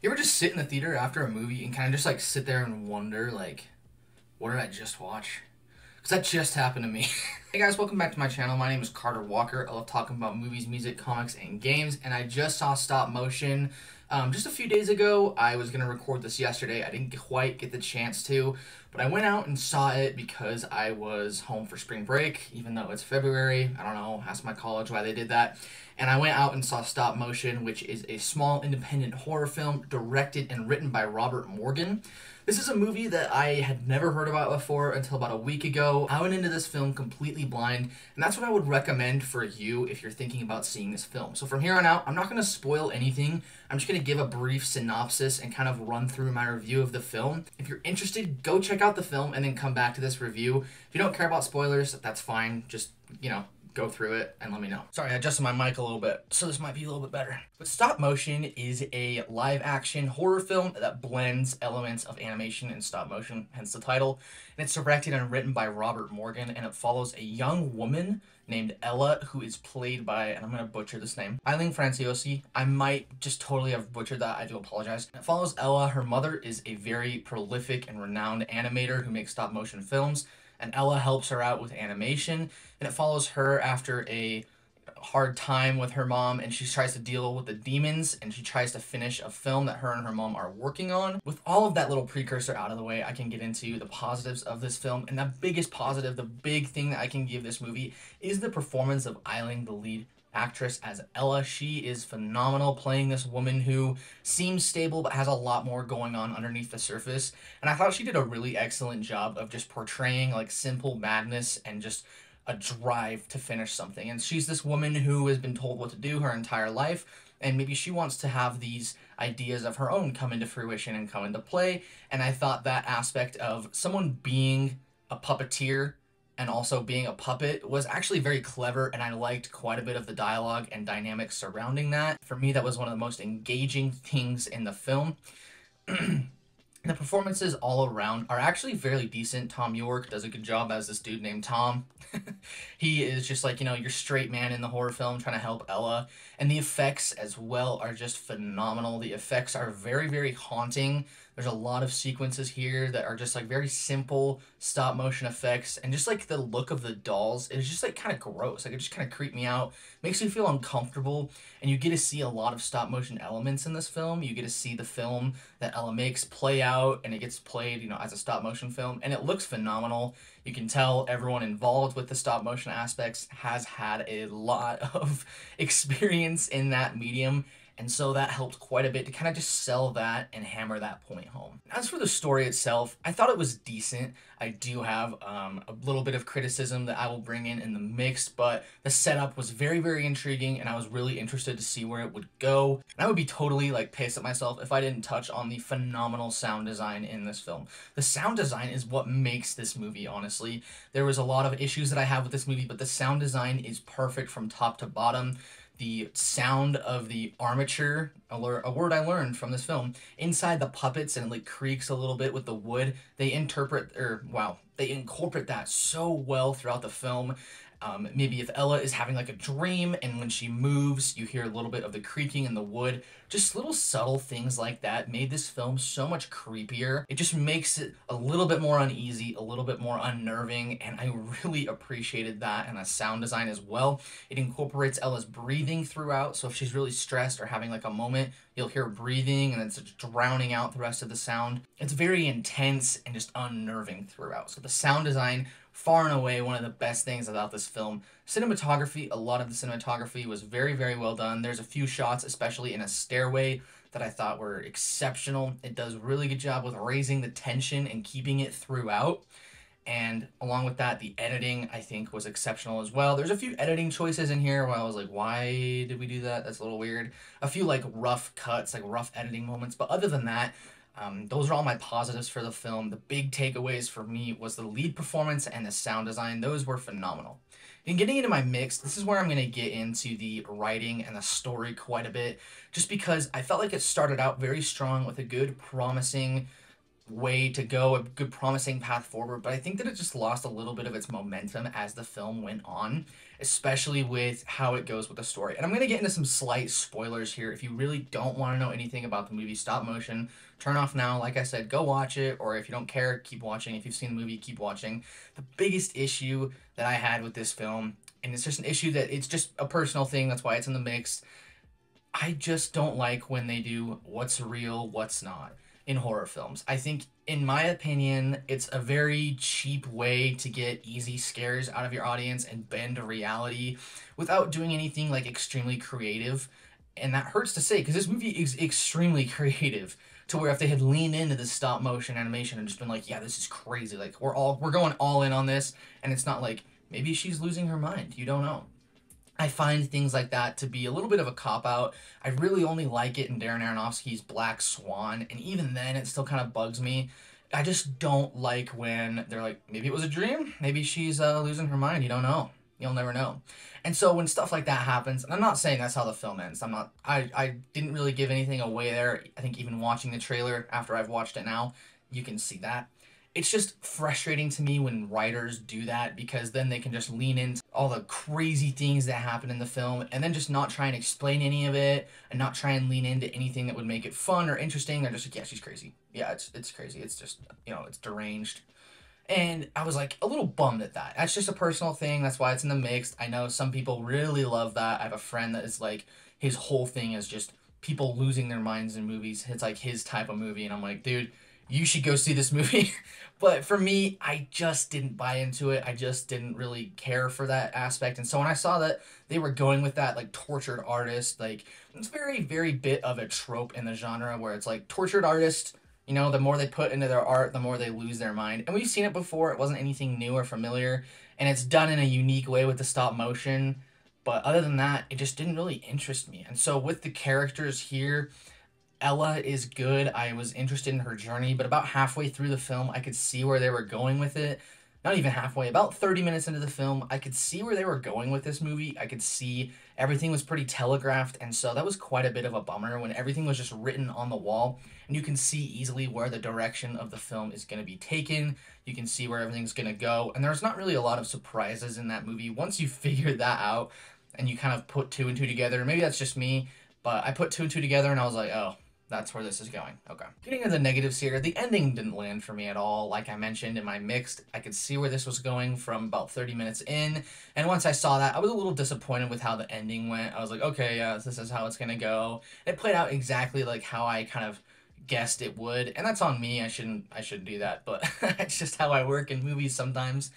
You ever just sit in the theater after a movie and kind of just like sit there and wonder like, what did I just watch? Because that just happened to me. Hey guys, welcome back to my channel. My name is Carter Walker. I love talking about movies, music, comics, and games. And I just saw Stop Motion just a few days ago. I was going to record this yesterday. I didn't quite get the chance to, but I went out and saw it because I was home for spring break, even though it's February. I don't know, ask my college why they did that. And I went out and saw Stop Motion, which is a small independent horror film directed and written by Robert Morgan. This is a movie that I had never heard about before until about a week ago. I went into this film completely blind, and that's what I would recommend for you if you're thinking about seeing this film. So from here on out, I'm not going to spoil anything. I'm just going to give a brief synopsis and kind of run through my review of the film. If you're interested, go check out the film and then come back to this review. If you don't care about spoilers, that's fine. Just, you know, go through it and let me know. Sorry, I adjusted my mic a little bit, so this might be a little bit better. But Stop Motion is a live-action horror film that blends elements of animation and stop motion, hence the title. And it's directed and written by Robert Morgan, and it follows a young woman named Ella, who is played by, and I'm going to butcher this name, Aisling Franciosi. I might just totally have butchered that. I do apologize. It follows Ella. Her mother is a very prolific and renowned animator who makes stop-motion films, and Ella helps her out with animation, and it follows her after a hard time with her mom, and she tries to deal with the demons, and she tries to finish a film that her and her mom are working on. With all of that little precursor out of the way, I can get into the positives of this film, and the biggest positive, the big thing that I can give this movie is the performance of Aisling, the lead actress, as Ella. She is phenomenal playing this woman who seems stable but has a lot more going on underneath the surface, and I thought she did a really excellent job of just portraying like simple madness and just a drive to finish something. And she's this woman who has been told what to do her entire life, and maybe she wants to have these ideas of her own come into fruition and come into play, and I thought that aspect of someone being a puppeteer and also being a puppet was actually very clever, and I liked quite a bit of the dialogue and dynamics surrounding that. For me, that was one of the most engaging things in the film. The performances all around are actually fairly decent. Tom York does a good job as this dude named Tom. He is just like, you know, your straight man in the horror film trying to help Ella. And the effects as well are just phenomenal. The effects are very, very haunting. There's a lot of sequences here that are just like very simple stop motion effects. And just like the look of the dolls is just like kind of gross. Like it just kind of creeped me out. Makes me feel uncomfortable. And you get to see a lot of stop motion elements in this film. You get to see the film that Ella makes play out. And it gets played, you know, as a stop motion film, and it looks phenomenal. You can tell everyone involved with the stop motion aspects has had a lot of experience in that medium, and so that helped quite a bit to kind of just sell that and hammer that point home. As for the story itself, I thought it was decent. I do have a little bit of criticism that I will bring in the mix, but the setup was very, very intriguing, and I was really interested to see where it would go. And I would be totally like pissed at myself if I didn't touch on the phenomenal sound design in this film. The sound design is what makes this movie, honestly. There was a lot of issues that I have with this movie, but the sound design is perfect from top to bottom. The sound of the armature, a word I learned from this film, inside the puppets, and it like creaks a little bit with the wood. They incorporate that so well throughout the film. Maybe if Ella is having like a dream, and when she moves, you hear a little bit of the creaking in the wood. Just little subtle things like that made this film so much creepier. It just makes it a little bit more uneasy, a little bit more unnerving, and I really appreciated that. And the sound design as well. It incorporates Ella's breathing throughout, so if she's really stressed or having like a moment, you'll hear breathing, and then it's just drowning out the rest of the sound. It's very intense and just unnerving throughout. So the sound design, far and away, one of the best things about this film. Cinematography, a lot of the cinematography was very, very well done. There's a few shots, especially in a stairway, that I thought were exceptional. It does a really good job with raising the tension and keeping it throughout. And along with that, the editing, I think, was exceptional as well. There's a few editing choices in here where I was like, why did we do that? That's a little weird. A few like rough cuts, like rough editing moments. But other than that, those are all my positives for the film. The big takeaways for me was the lead performance and the sound design. Those were phenomenal. And getting into my mix, this is where I'm going to get into the writing and the story quite a bit, just because I felt like it started out very strong with a good promising way to go, a good promising path forward, but I think that it just lost a little bit of its momentum as the film went on. especially with how it goes with the story. And I'm going to get into some slight spoilers here. If you really don't want to know anything about the movie Stop Motion, turn off now. Like I said, go watch it, or if you don't care, keep watching. If you've seen the movie, keep watching. The biggest issue that I had with this film, and it's just an issue that it's just a personal thing, that's why it's in the mix, I just don't like when they do what's real, what's not in horror films. I think, in my opinion, it's a very cheap way to get easy scares out of your audience and bend reality without doing anything like extremely creative. And that hurts to say, because this movie is extremely creative, to where if they had leaned into this stop motion animation and just been like, yeah, this is crazy, like we're going all in on this, and it's not like, maybe she's losing her mind, you don't know. I find things like that to be a little bit of a cop-out. I really only like it in Darren Aronofsky's Black Swan, and even then it still kind of bugs me. I just don't like when they're like, maybe it was a dream, maybe she's losing her mind, you don't know. You'll never know. And so when stuff like that happens, and I'm not saying that's how the film ends. I didn't really give anything away there. I think even watching the trailer after I've watched it now, you can see that. It's just frustrating to me when writers do that, because then they can just lean into all the crazy things that happen in the film and then just not try and explain any of it and not try and lean into anything that would make it fun or interesting. They're just like, yeah, she's crazy. Yeah, it's crazy. It's just, you know, it's deranged. And I was like a little bummed at that. That's just a personal thing. That's why it's in the mix. I know some people really love that. I have a friend that is like, his whole thing is just people losing their minds in movies. It's like his type of movie. And I'm like, dude, you should go see this movie. But for me, I just didn't buy into it. I just didn't really care for that aspect. And so when I saw that they were going with that, like, tortured artist, like, it's very, very bit of a trope in the genre where it's like tortured artist, you know, the more they put into their art, the more they lose their mind. And we've seen it before. It wasn't anything new or familiar. And it's done in a unique way with the stop motion. But other than that, it just didn't really interest me. And so with the characters here, Ella is good. I was interested in her journey, but about halfway through the film, I could see where they were going with it. Not even halfway, about 30 minutes into the film, I could see where they were going with this movie. I could see everything was pretty telegraphed, and so that was quite a bit of a bummer when everything was just written on the wall, and you can see easily where the direction of the film is going to be taken. You can see where everything's going to go, and there's not really a lot of surprises in that movie. Once you figure that out, and you kind of put two and two together, maybe that's just me, but I put two and two together, and I was like, oh, that's where this is going. Okay. Getting into the negatives here, the ending didn't land for me at all. Like I mentioned in my mixed, I could see where this was going from about 30 minutes in. And once I saw that, I was a little disappointed with how the ending went. I was like, okay, yeah, this is how it's going to go. And it played out exactly like how I kind of guessed it would. And that's on me. I shouldn't do that, but it's just how I work in movies sometimes.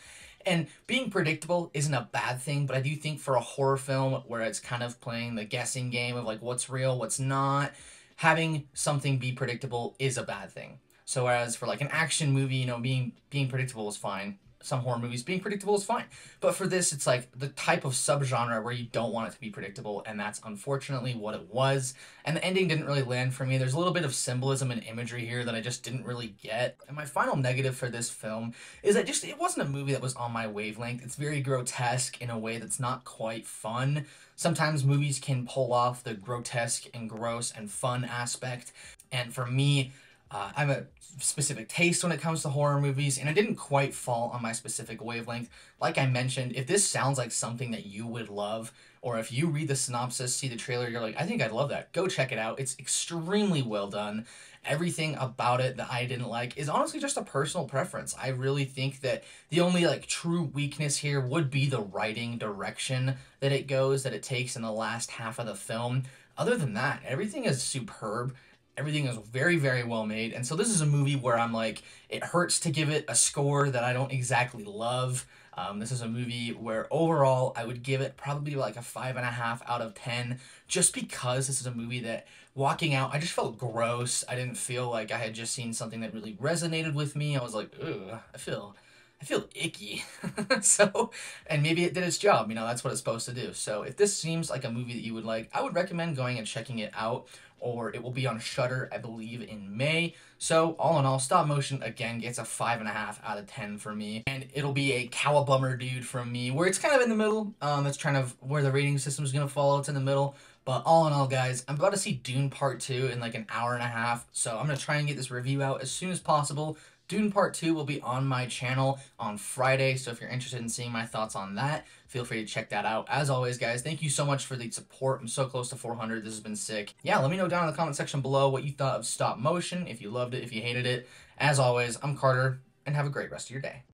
And being predictable isn't a bad thing, but I do think for a horror film where it's kind of playing the guessing game of like what's real, what's not, having something be predictable is a bad thing. So whereas for like an action movie, you know, being predictable is fine. Some horror movies, being predictable is fine. But for this, it's like the type of subgenre where you don't want it to be predictable, and that's unfortunately what it was. And the ending didn't really land for me. There's a little bit of symbolism and imagery here that I just didn't really get. And my final negative for this film is that it wasn't a movie that was on my wavelength. It's very grotesque in a way that's not quite fun. Sometimes movies can pull off the grotesque and gross and fun aspect, and for me, I have a specific taste when it comes to horror movies, and it didn't quite fall on my specific wavelength. Like I mentioned, if this sounds like something that you would love, or if you read the synopsis, see the trailer, you're like, I think I'd love that, go check it out. It's extremely well done. Everything about it that I didn't like is honestly just a personal preference. I really think that the only like true weakness here would be the writing direction that it goes, that it takes in the last half of the film. Other than that, everything is superb. Everything is very, very well made. And so this is a movie where I'm like, it hurts to give it a score that I don't exactly love. This is a movie where overall I would give it probably like a 5.5 out of 10, just because this is a movie that walking out, I just felt gross. I didn't feel like I had just seen something that really resonated with me. I was like, ooh, I feel icky. So, and maybe it did its job, you know, that's what it's supposed to do. So if this seems like a movie that you would like, I would recommend going and checking it out, or it will be on Shutter, I believe, in May. So all in all, Stop Motion, again, gets a 5.5 out of 10 for me. And it'll be a cowabummer dude from me, where it's kind of in the middle. It's kind of where the rating system is going to fall. It's in the middle. But all in all, guys, I'm about to see Dune Part 2 in like an hour and a half. So I'm going to try and get this review out as soon as possible. Dune Part 2 will be on my channel on Friday, so if you're interested in seeing my thoughts on that, feel free to check that out. As always, guys, thank you so much for the support. I'm so close to 400. This has been sick. Yeah, let me know down in the comment section below what you thought of Stop Motion, if you loved it, if you hated it. As always, I'm Carter, and have a great rest of your day.